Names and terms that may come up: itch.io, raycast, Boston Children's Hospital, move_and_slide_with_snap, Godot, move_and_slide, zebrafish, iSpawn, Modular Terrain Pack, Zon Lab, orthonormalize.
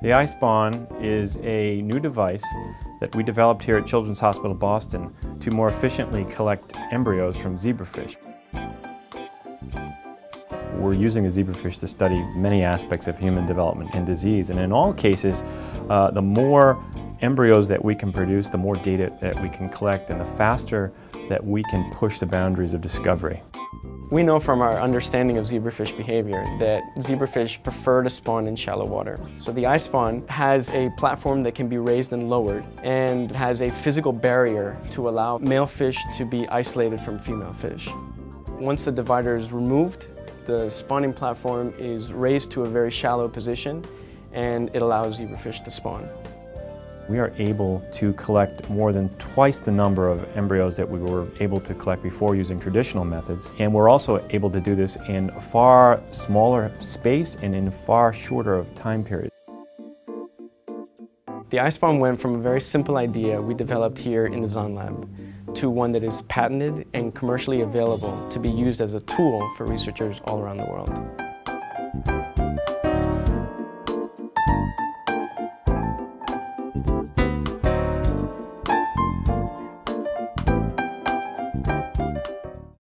The iSpawn is a new device that we developed here at Children's Hospital Boston to more efficiently collect embryos from zebrafish. We're using the zebrafish to study many aspects of human development and disease, and in all cases, the more embryos that we can produce, the more data that we can collect, and the faster that we can push the boundaries of discovery. We know from our understanding of zebrafish behavior that zebrafish prefer to spawn in shallow water. So the iSpawn has a platform that can be raised and lowered and has a physical barrier to allow male fish to be isolated from female fish. Once the divider is removed, the spawning platform is raised to a very shallow position and it allows zebrafish to spawn. We are able to collect more than twice the number of embryos that we were able to collect before using traditional methods. And we're also able to do this in a far smaller space and in a far shorter of time period. The iSpawn went from a very simple idea we developed here in the Zon Lab to one that is patented and commercially available to be used as a tool for researchers all around the world.